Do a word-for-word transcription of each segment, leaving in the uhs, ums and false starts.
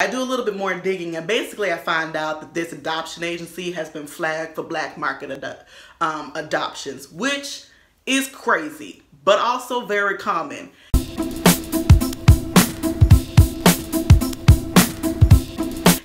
I do a little bit more digging, and basically I find out that this adoption agency has been flagged for black market ad um, adoptions, which is crazy, but also very common.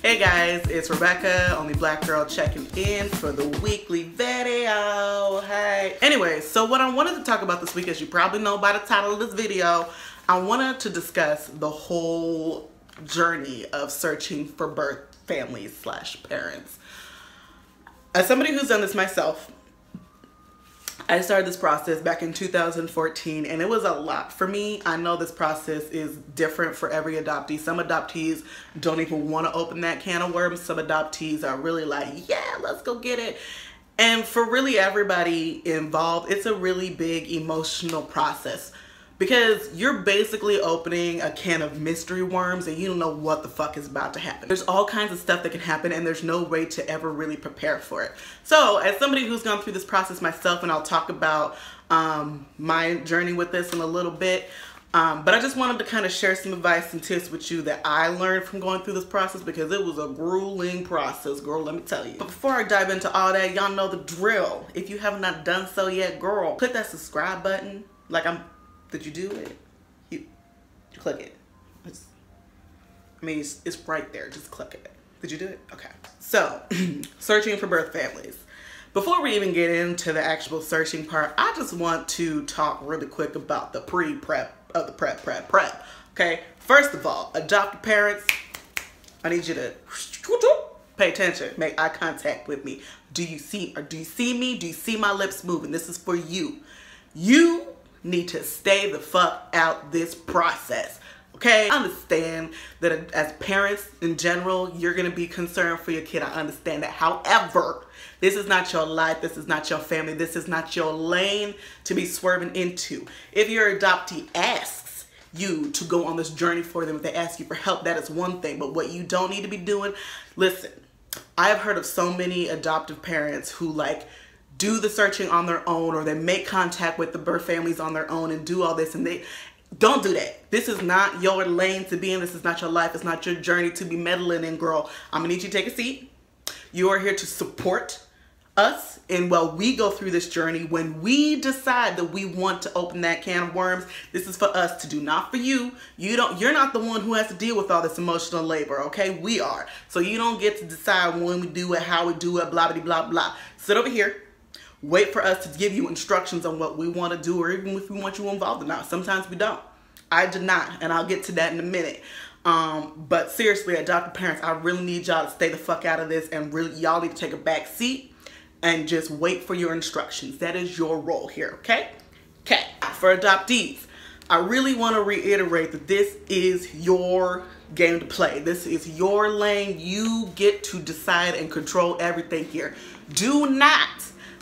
Hey guys, it's Rebecca, Only Black Girl, checking in for the weekly video. Hey. Anyway, so what I wanted to talk about this week, as you probably know by the title of this video, I wanted to discuss the whole journey of searching for birth families slash parents. As somebody who's done this myself, I started this process back in two thousand fourteen, and it was a lot for me. I know this process is different for every adoptee. Some adoptees don't even want to open that can of worms. Some adoptees are really like, yeah, let's go get it. And for really everybody involved, it's a really big emotional process, because you're basically opening a can of mystery worms and you don't know what the fuck is about to happen. There's all kinds of stuff that can happen, and there's no way to ever really prepare for it. So as somebody who's gone through this process myself, and I'll talk about um, my journey with this in a little bit, um, but I just wanted to kind of share some advice and tips with you that I learned from going through this process, because it was a grueling process, girl, let me tell you. But before I dive into all that, y'all know the drill. If you have not done so yet, girl, click that subscribe button. Like I'm Did you do it? You, you click it. It's, I mean, it's, it's right there. Just click it. Did you do it? Okay. So, searching for birth families. Before we even get into the actual searching part, I just want to talk really quick about the pre-prep of the prep, prep, prep. Okay. First of all, adoptive parents, I need you to pay attention. Make eye contact with me. Do you see, or do you see me? Do you see my lips moving? This is for you. You need to stay the fuck out this process, okay? I understand that as parents in general, you're gonna be concerned for your kid. I understand that. However, this is not your life. This is not your family. This is not your lane to be swerving into. If your adoptee asks you to go on this journey for them, if they ask you for help, that is one thing. But what you don't need to be doing, listen, I've heard of so many adoptive parents who like, do the searching on their own, or they make contact with the birth families on their own and do all this, and they don't do that. This is not your lane to be in. This is not your life. It's not your journey to be meddling in, girl. I'm gonna need you to take a seat. You are here to support us, and while we go through this journey, when we decide that we want to open that can of worms, this is for us to do, not for you. You don't, you're not the one who has to deal with all this emotional labor, okay? We are. So you don't get to decide when we do it, how we do it, blah, blah, blah, blah. Sit over here. Wait for us to give you instructions on what we want to do, or even if we want you involved or not. Sometimes we don't. I did not, and I'll get to that in a minute. Um, but seriously, adoptive parents, I really need y'all to stay the fuck out of this, and really y'all need to take a back seat and just wait for your instructions. That is your role here, okay? Okay. For adoptees, I really want to reiterate that this is your game to play. This is your lane. You get to decide and control everything here. Do not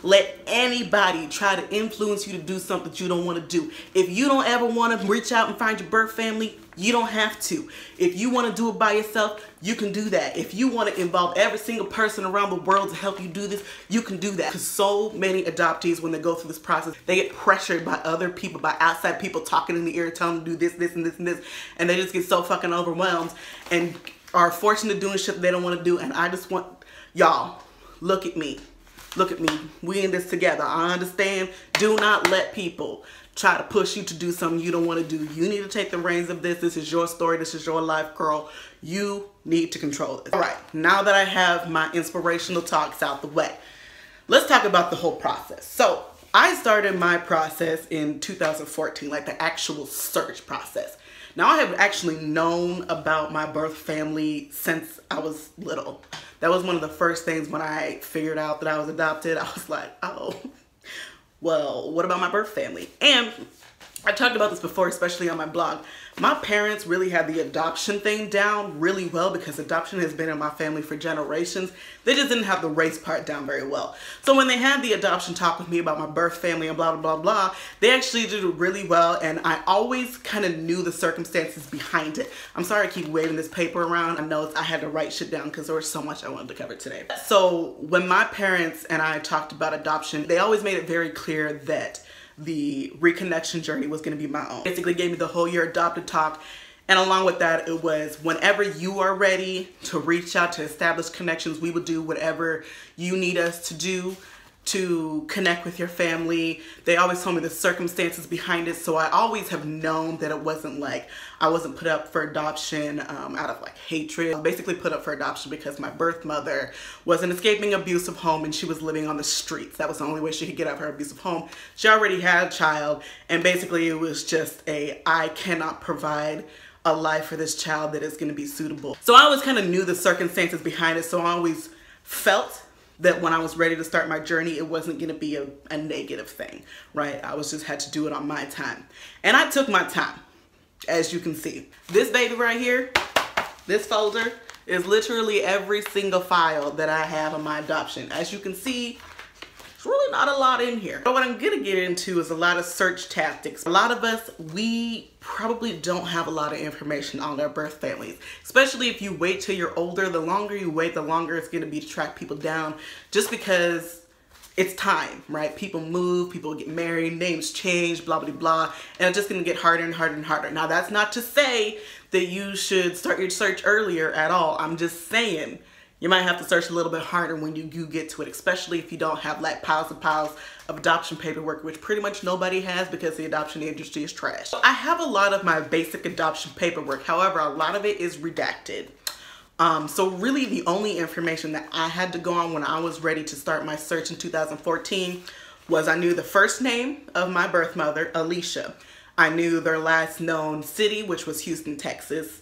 let anybody try to influence you to do something that you don't want to do. If you don't ever want to reach out and find your birth family, you don't have to. If you want to do it by yourself, you can do that. If you want to involve every single person around the world to help you do this, you can do that. Because so many adoptees, when they go through this process, they get pressured by other people, by outside people talking in the ear, telling them to do this, this, and this, and this. And they just get so fucking overwhelmed and are forced into doing shit they don't want to do. And I just want, y'all, look at me. Look at me. We in this together. I understand. Do not let people try to push you to do something you don't want to do. You need to take the reins of this. This is your story. This is your life, girl. You need to control it. All right. Now that I have my inspirational talks out the way, let's talk about the whole process. So I started my process in two thousand fourteen, like the actual search process. Now, I have actually known about my birth family since I was little. That was one of the first things when I figured out that I was adopted. I was like, oh, well, what about my birth family? And I talked about this before, especially on my blog. My parents really had the adoption thing down really well, because adoption has been in my family for generations. They just didn't have the race part down very well. So when they had the adoption talk with me about my birth family and blah, blah, blah, blah, they actually did really well. And I always kind of knew the circumstances behind it. I'm sorry I keep waving this paper around. I know it's, I had to write shit down because there was so much I wanted to cover today. So when my parents and I talked about adoption, they always made it very clear that the reconnection journey was going to be my own. Basically gave me the whole year adopted talk, And along with that, it was whenever you are ready to reach out, to establish connections, we would do whatever you need us to do to connect with your family. They always told me the circumstances behind it, so I always have known that it wasn't like I wasn't put up for adoption um, out of like hatred. I was basically put up for adoption because my birth mother was an escaping abusive home and she was living on the streets. That was the only way she could get out of her abusive home. She already had a child, and basically it was just a, I cannot provide a life for this child that is going to be suitable. So I always kind of knew the circumstances behind it, so I always felt that when I was ready to start my journey, it wasn't gonna be a, a negative thing, right? I was just had to do it on my time. And I took my time, as you can see. This baby right here, this folder, is literally every single file that I have on my adoption. As you can see, there's really not a lot in here. But what I'm gonna get into is a lot of search tactics. A lot of us, we probably don't have a lot of information on our birth families, especially if you wait till you're older. The longer you wait, the longer it's gonna be to track people down, just because it's time, right? People move, people get married, names change, blah, blah, blah, and it's just gonna get harder and harder and harder. Now, that's not to say that you should start your search earlier at all. I'm just saying, you might have to search a little bit harder when you, you get to it, especially if you don't have like piles and piles of adoption paperwork, which pretty much nobody has because the adoption industry is trash. I have a lot of my basic adoption paperwork. However, a lot of it is redacted. Um, so really the only information that I had to go on when I was ready to start my search in two thousand fourteen was I knew the first name of my birth mother, Alicia. I knew their last known city, which was Houston, Texas.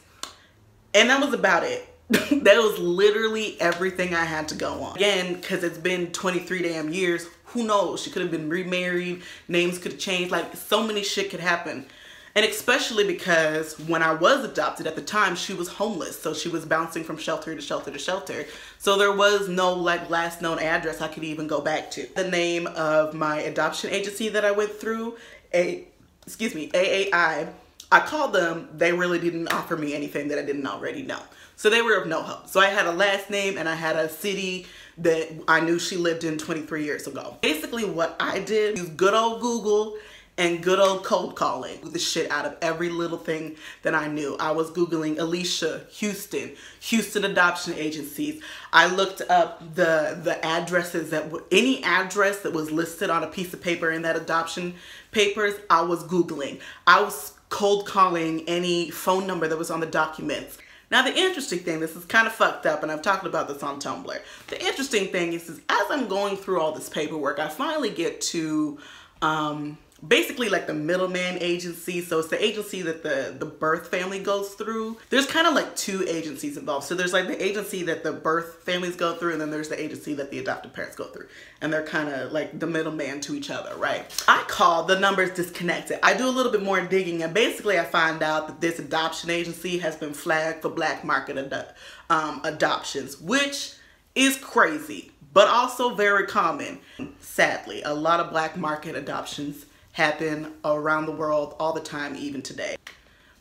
And that was about it. That was literally everything I had to go on. Again, because it's been twenty-three damn years, who knows? She could have been remarried, names could have changed, like so many shit could happen. And especially because when I was adopted at the time, she was homeless. So she was bouncing from shelter to shelter to shelter. So there was no like last known address I could even go back to. The name of my adoption agency that I went through, a, excuse me, A A I, I called them, they really didn't offer me anything that I didn't already know. So they were of no help. So I had a last name and I had a city that I knew she lived in twenty-three years ago. Basically what I did was good old Google and good old cold calling the shit out of every little thing that I knew. I was Googling Alicia, Houston, Houston adoption agencies. I looked up the, the addresses that were, any address that was listed on a piece of paper in that adoption papers, I was Googling. I was cold calling any phone number that was on the documents. Now the interesting thing, this is kind of fucked up, and I've talked about this on Tumblr. The interesting thing is, is as I'm going through all this paperwork, I finally get to um, basically like the middleman agency. So it's the agency that the, the birth family goes through. There's kind of like two agencies involved. So there's like the agency that the birth families go through, and then there's the agency that the adoptive parents go through. And they're kind of like the middleman to each other, right? I call, the number's disconnected. I do a little bit more digging, and basically I find out that this adoption agency has been flagged for black market ad um, adoptions, which is crazy, but also very common. Sadly, a lot of black market adoptions happen around the world all the time, even today.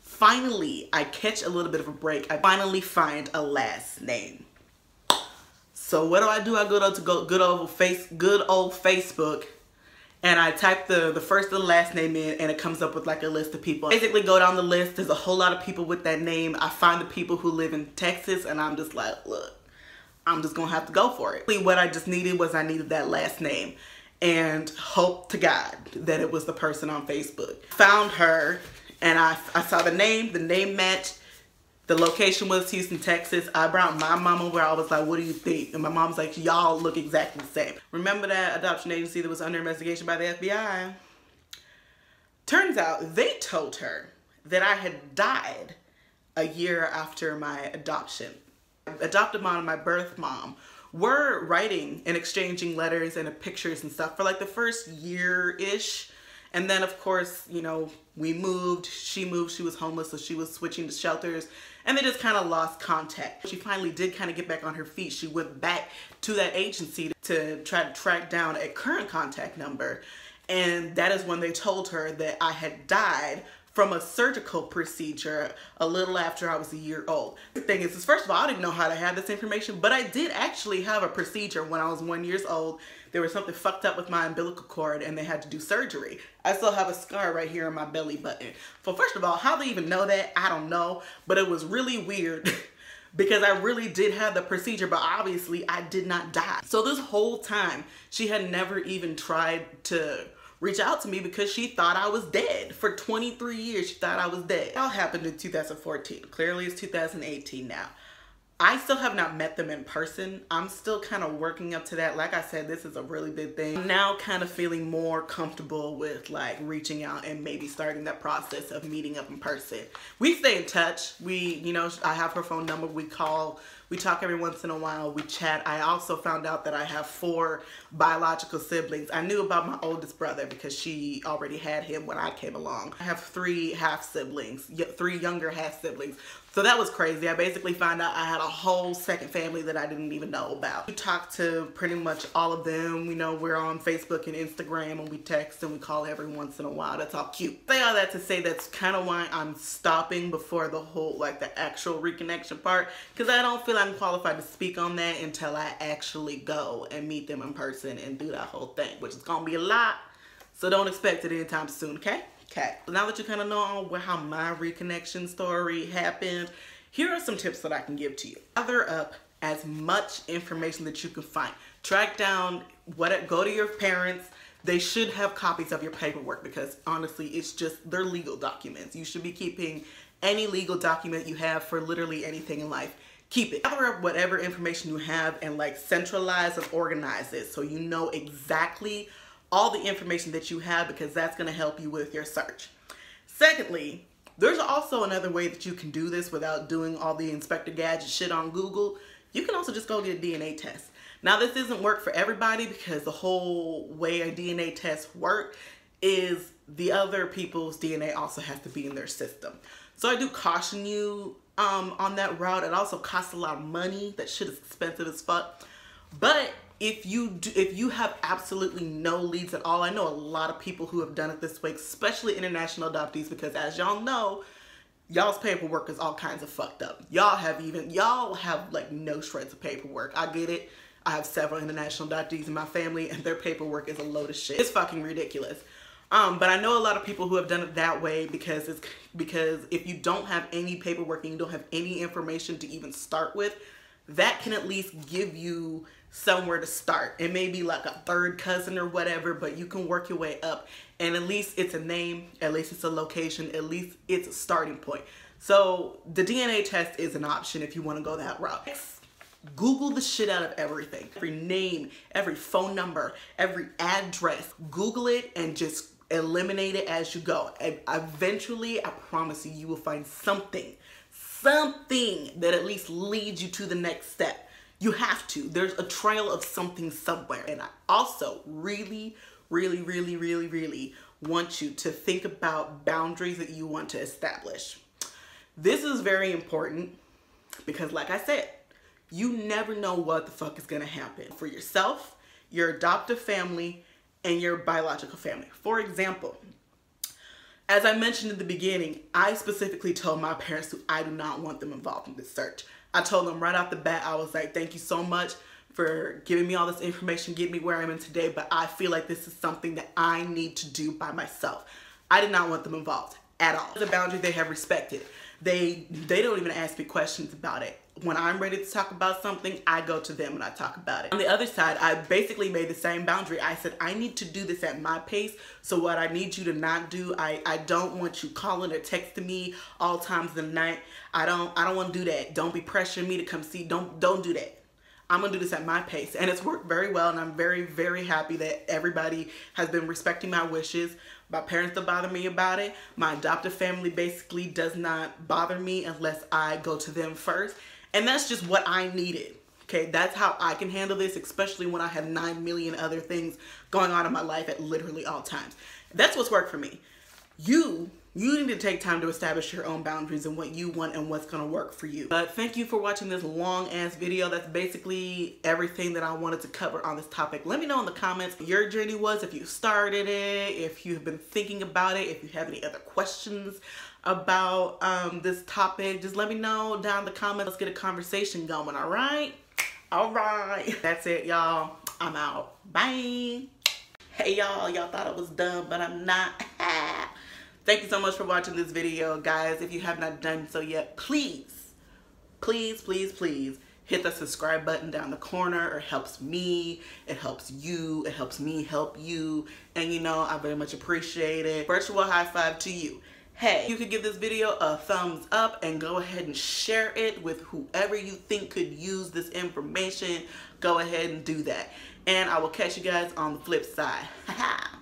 Finally, I catch a little bit of a break. I finally find a last name. So what do I do? I go to good old face, good old Facebook, and I type the, the first and the last name in, and it comes up with like a list of people. Basically go down the list. There's a whole lot of people with that name. I find the people who live in Texas, and I'm just like, look, I'm just gonna have to go for it. What I just needed was I needed that last name, and hope to God that it was the person on Facebook. Found her, and I, I saw the name, the name matched. The location was Houston, Texas. I brought my mom over. I was like, what do you think? And my mom's like, y'all look exactly the same. Remember that adoption agency that was under investigation by the F B I? Turns out they told her that I had died a year after my adoption. Adopted mom and my birth mom were writing and exchanging letters and pictures and stuff for like the first year-ish. And then of course, you know, we moved, she moved, she was homeless, so she was switching to shelters, and they just kind of lost contact. She finally did kind of get back on her feet. She went back to that agency to try to track down a current contact number. And that is when they told her that I had died from a surgical procedure a little after I was a year old. The thing is, is first of all, I didn't know how to have this information, but I did actually have a procedure when I was one years old. There was something fucked up with my umbilical cord and they had to do surgery. I still have a scar right here on my belly button. So first of all, how they even know that, I don't know, but it was really weird because I really did have the procedure, but obviously I did not die. So this whole time, she had never even tried to reach out to me because she thought I was dead. For twenty-three years, she thought I was dead. It all happened in two thousand fourteen. Clearly it's two thousand eighteen now. I still have not met them in person. I'm still kind of working up to that. Like I said, this is a really big thing. I'm now kind of feeling more comfortable with like reaching out and maybe starting that process of meeting up in person. We stay in touch. We, you know, I have her phone number. We call, we talk every once in a while. We chat. I also found out that I have four biological siblings. I knew about my oldest brother because she already had him when I came along. I have three half siblings, three younger half siblings. So that was crazy. I basically found out I had a whole second family that I didn't even know about. We talk to pretty much all of them. We know we're on Facebook and Instagram, and we text and we call every once in a while. That's all cute. I say all that to say that's kind of why I'm stopping before the whole, like the actual reconnection part, because I don't feel I'm qualified to speak on that until I actually go and meet them in person and do that whole thing, which is gonna be a lot. So don't expect it anytime soon, okay? Okay, now that you kind of know how my reconnection story happened, here are some tips that I can give to you. Gather up as much information that you can find. Track down, what, go to your parents. They should have copies of your paperwork because honestly, it's just, they're legal documents. You should be keeping any legal document you have for literally anything in life. Keep it. Gather up whatever information you have and like centralize and organize it so you know exactly all the information that you have, because that's going to help you with your search. Secondly, there's also another way that you can do this without doing all the Inspector Gadget shit on Google. You can also just go get a D N A test. Now this doesn't work for everybody because the whole way a D N A test works is the other people's D N A also has to be in their system. So I do caution you um, on that route. It also costs a lot of money. That shit is expensive as fuck. But If you do, if you have absolutely no leads at all, I know a lot of people who have done it this way, especially international adoptees, because as y'all know, y'all's paperwork is all kinds of fucked up. Y'all have even, y'all have like no shreds of paperwork. I get it. I have several international adoptees in my family and their paperwork is a load of shit. It's fucking ridiculous. Um, but I know a lot of people who have done it that way because it's, because if you don't have any paperwork and you don't have any information to even start with, that can at least give you somewhere to start. It may be like a third cousin or whatever, but you can work your way up, and at least it's a name, at least it's a location, at least it's a starting point. So the D N A test is an option if you want to go that route. Google the shit out of everything. Every name, every phone number, every address. Google it and just eliminate it as you go. And eventually, I promise you, you will find something something that at least leads you to the next step. You have to. There's a trail of something somewhere. And I also really, really, really, really, really want you to think about boundaries that you want to establish. This is very important because like I said, you never know what the fuck is gonna happen for yourself, your adoptive family, and your biological family. For example, as I mentioned in the beginning, I specifically told my parents who I do not want them involved in this search. I told them right off the bat, I was like, thank you so much for giving me all this information, get me where I'm in today, but I feel like this is something that I need to do by myself. I did not want them involved at all. The boundary they have respected. They, they don't even ask me questions about it. When I'm ready to talk about something, I go to them and I talk about it. On the other side, I basically made the same boundary. I said, I need to do this at my pace. So what I need you to not do, I, I don't want you calling or texting me all times of the night. I don't, I don't want to do that. Don't be pressuring me to come see. Don't, don't do that. I'm gonna do this at my pace. And it's worked very well. And I'm very, very happy that everybody has been respecting my wishes. My parents don't bother me about it. My adoptive family basically does not bother me unless I go to them first. And that's just what I needed. Okay, that's how I can handle this, especially when I have nine million other things going on in my life at literally all times. That's what's worked for me. You You need to take time to establish your own boundaries and what you want and what's going to work for you. But thank you for watching this long ass video. That's basically everything that I wanted to cover on this topic. Let me know in the comments what your journey was, if you started it, if you've been thinking about it, if you have any other questions about um, this topic. Just let me know down in the comments. Let's get a conversation going, all right? All right. That's it, y'all. I'm out. Bye. Hey, y'all. Y'all thought I was dumb, but I'm not. Thank you so much for watching this video, guys. If you have not done so yet, please, please, please, please hit the subscribe button down the corner. It helps me, it helps you, it helps me help you. And you know, I very much appreciate it. Virtual high five to you. Hey, you could give this video a thumbs up and go ahead and share it with whoever you think could use this information. Go ahead and do that. And I will catch you guys on the flip side. Ha ha.